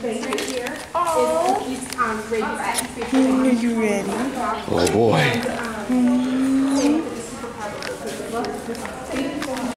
thing right here. Oh. Is cookies ready. Are you ready? Oh boy.